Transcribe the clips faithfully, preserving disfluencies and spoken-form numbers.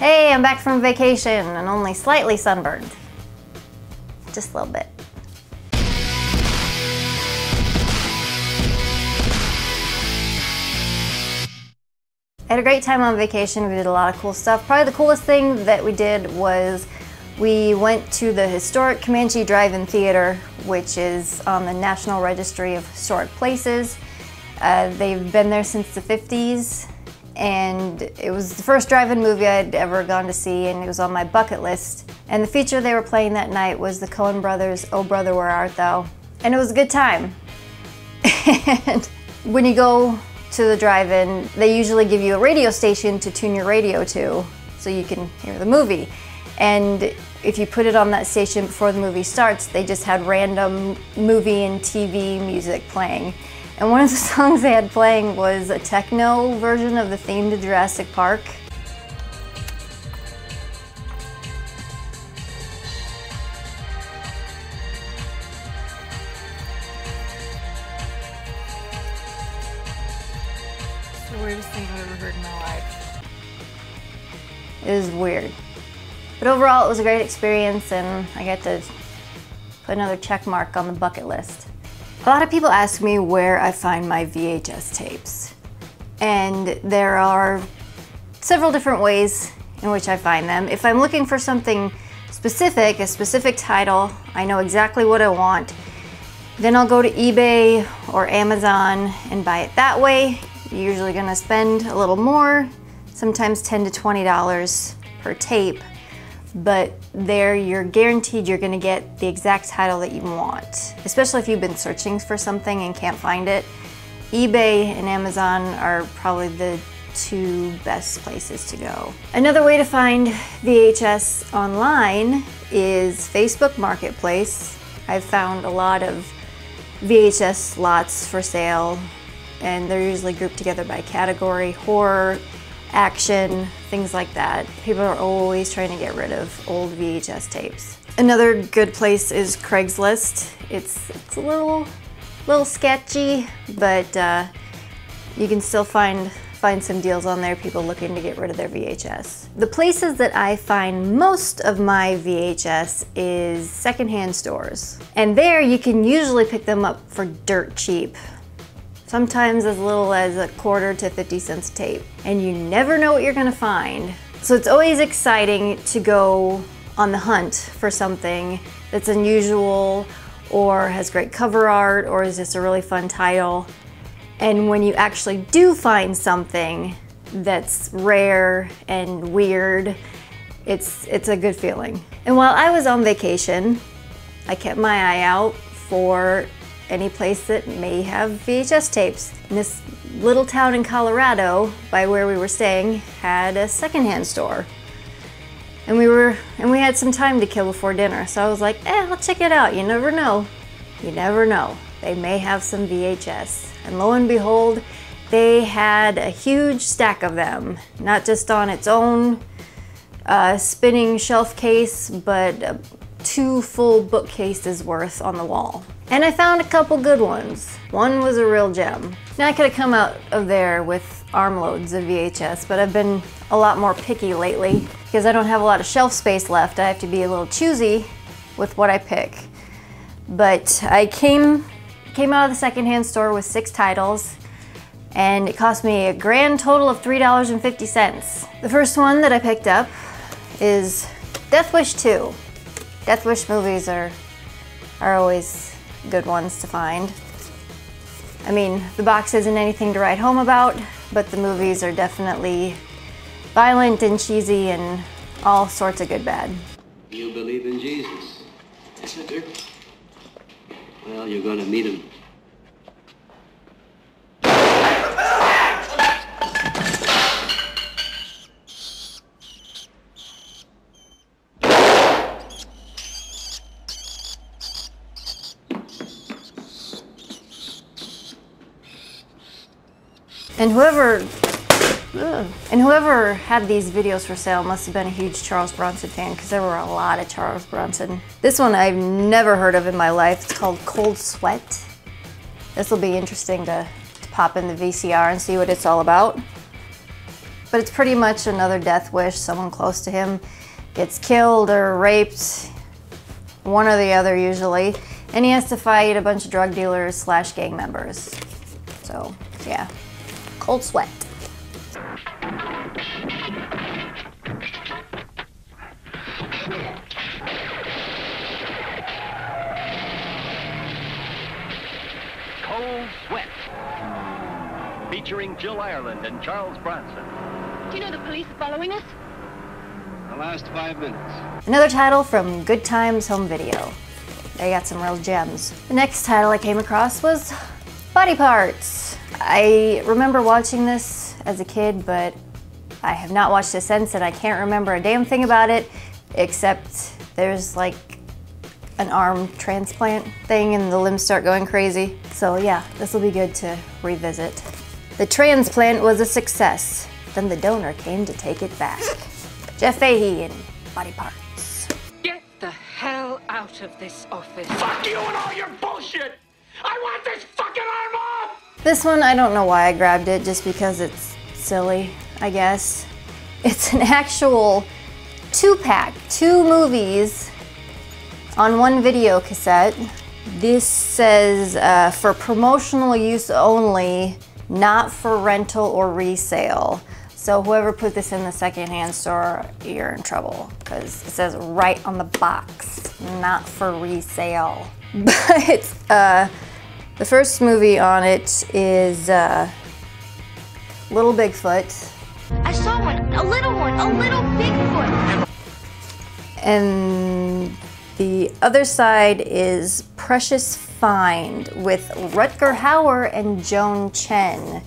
Hey, I'm back from vacation and only slightly sunburned. Just a little bit. I had a great time on vacation. We did a lot of cool stuff. Probably the coolest thing that we did was we went to the historic Comanche Drive-In Theater, which is on the National Registry of Historic Places. Uh, they've been there since the fifties, and it was the first drive-in movie I'd ever gone to see, and it was on my bucket list. And the feature they were playing that night was the Coen Brothers' Oh Brother, Where Art Thou? And it was a good time. And when you go to the drive-in, they usually give you a radio station to tune your radio to so you can hear the movie. And if you put it on that station before the movie starts, they just had random movie and T V music playing. And one of the songs they had playing was a techno version of the theme to Jurassic Park. It's the weirdest thing I've ever heard in my life. It was weird. But overall, it was a great experience, and I got to put another check mark on the bucket list. A lot of people ask me where I find my V H S tapes, and there are several different ways in which I find them. If I'm looking for something specific, a specific title, I know exactly what I want, then I'll go to eBay or Amazon and buy it that way. You're usually gonna spend a little more, sometimes ten to twenty dollars per tape, but there you're guaranteed you're gonna get the exact title that you want, especially if you've been searching for something and can't find it. eBay and Amazon are probably the two best places to go. Another way to find V H S online is Facebook Marketplace. I've found a lot of V H S slots for sale, and they're usually grouped together by category: horror, action, things like that. People are always trying to get rid of old V H S tapes. Another good place is Craigslist. It's, it's a little, little sketchy, but uh, you can still find, find some deals on there, people looking to get rid of their V H S. The places that I find most of my V H S is secondhand stores. And there you can usually pick them up for dirt cheap. Sometimes as little as a quarter to fifty cents a tape. And you never know what you're gonna find. So it's always exciting to go on the hunt for something that's unusual or has great cover art or is just a really fun title. And when you actually do find something that's rare and weird, it's, it's a good feeling. And while I was on vacation, I kept my eye out for any place that may have V H S tapes. And this little town in Colorado, by where we were staying, had a secondhand store. And we were, and we had some time to kill before dinner, so I was like, eh, I'll check it out, you never know. You never know, they may have some V H S. And lo and behold, they had a huge stack of them, not just on its own uh, spinning shelf case, but uh, two full bookcases worth on the wall. And I found a couple good ones. One was a real gem. Now I could have come out of there with armloads of V H S, but I've been a lot more picky lately because I don't have a lot of shelf space left. I have to be a little choosy with what I pick. But I came, came out of the secondhand store with six titles, and it cost me a grand total of three dollars and fifty cents. The first one that I picked up is Death Wish two. Death Wish movies are, are always good ones to find. I mean, the box isn't anything to write home about, but the movies are definitely violent and cheesy and all sorts of good bad. You believe in Jesus? Yes, I do. Well, you're gonna meet him. And whoever, ugh, and whoever had these videos for sale must have been a huge Charles Bronson fan, because there were a lot of Charles Bronson. This one I've never heard of in my life. It's called Cold Sweat. This will be interesting to, to pop in the V C R and see what it's all about. But it's pretty much another death wish. Someone close to him gets killed or raped, one or the other usually, and he has to fight a bunch of drug dealers slash gang members. So, yeah. Cold Sweat. Cold Sweat. Featuring Jill Ireland and Charles Bronson. Do you know the police are following us? The last five minutes. Another title from Good Times Home Video. They got some real gems. The next title I came across was Body Parts. I remember watching this as a kid, but I have not watched it since, and I can't remember a damn thing about it, except there's like an arm transplant thing and the limbs start going crazy. So yeah, this will be good to revisit. The transplant was a success. Then the donor came to take it back. Jeff Fahey in Body Parts. Get the hell out of this office. Fuck you and all your bullshit! I want this fucking arm off! This one, I don't know why I grabbed it, just because it's silly, I guess. It's an actual two-pack, two movies on one video cassette. This says uh, for promotional use only, not for rental or resale. So whoever put this in the secondhand store, you're in trouble, because it says right on the box, not for resale. But uh, the first movie on it is uh, Little Bigfoot. I saw one, a little one, a little Bigfoot. And the other side is Precious Find with Rutger Hauer and Joan Chen.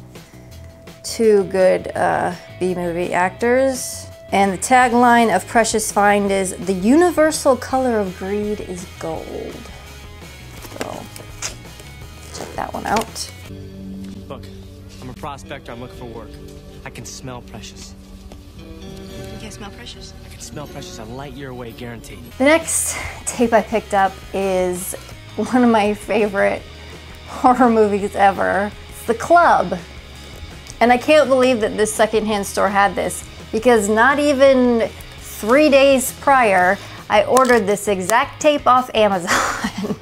Two good uh, B-movie actors. And the tagline of Precious Find is, the universal color of greed is gold. So, check that one out. Look, I'm a prospector, I'm looking for work. I can smell precious. You can't smell precious? I can smell precious a light year away, guaranteed. The next tape I picked up is one of my favorite horror movies ever. It's The Club. And I can't believe that this secondhand store had this, because not even three days prior, I ordered this exact tape off Amazon.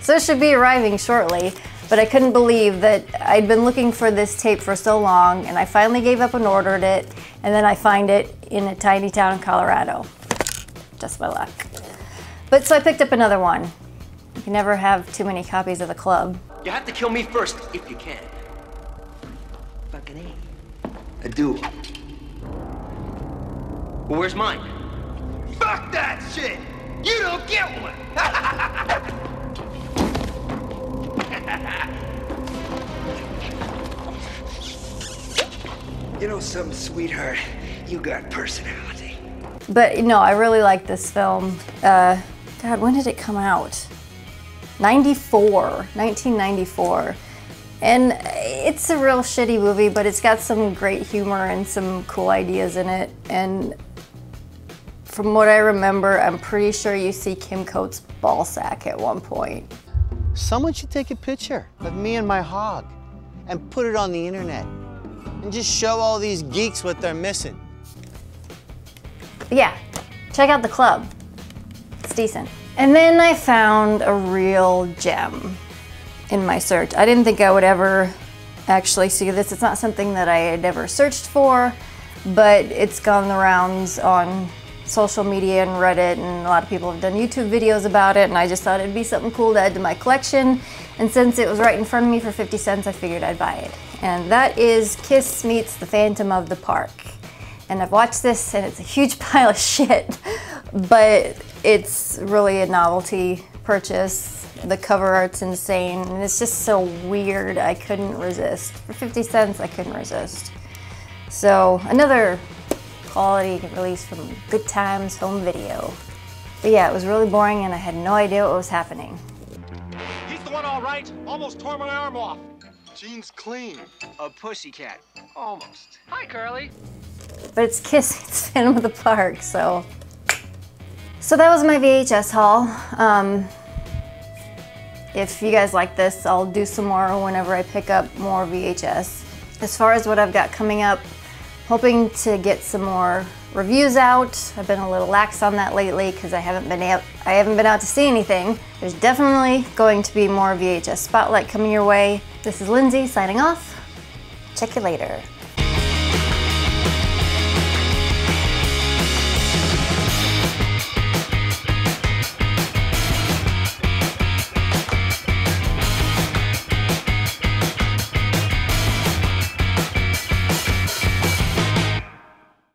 So it should be arriving shortly, but I couldn't believe that I'd been looking for this tape for so long, and I finally gave up and ordered it, and then I find it in a tiny town in Colorado. Just my luck. But so I picked up another one. You can never have too many copies of The Club. You have to kill me first, if you can. A duel. Well, where's mine? Fuck that shit! You don't get one! You know something, sweetheart? You got personality. But no, I really like this film. Uh, God, when did it come out? nineteen ninety-four. And it's a real shitty movie, but it's got some great humor and some cool ideas in it. And from what I remember, I'm pretty sure you see Kim Coates' ball sack at one point. Someone should take a picture of me and my hog and put it on the internet and just show all these geeks what they're missing. Yeah, check out The Club. It's decent. And then I found a real gem in my search. I didn't think I would ever actually see this. It's not something that I had ever searched for, but it's gone the rounds on social media and Reddit, and a lot of people have done YouTube videos about it, and I just thought it'd be something cool to add to my collection. And since it was right in front of me for fifty cents, I figured I'd buy it. And that is Kiss Meets the Phantom of the Park. And I've watched this, and it's a huge pile of shit, but it's really a novelty purchase. The cover art's insane, and it's just so weird, I couldn't resist. For fifty cents, I couldn't resist. So, another quality release from Good Times Home Video. But yeah, it was really boring, and I had no idea what was happening. He's the one all right. Almost tore my arm off. Jeans clean. A pussycat. Almost. Hi, Curly. But it's Kiss Meets the Phantom of the Park, so. So that was my V H S haul. Um, If you guys like this, I'll do some more whenever I pick up more V H S. As far as what I've got coming up, Hoping to get some more reviews out. I've been a little lax on that lately because I haven't been out, I haven't been out to see anything. There's definitely going to be more V H S Spotlight coming your way. This is Lindsay signing off. Check you later.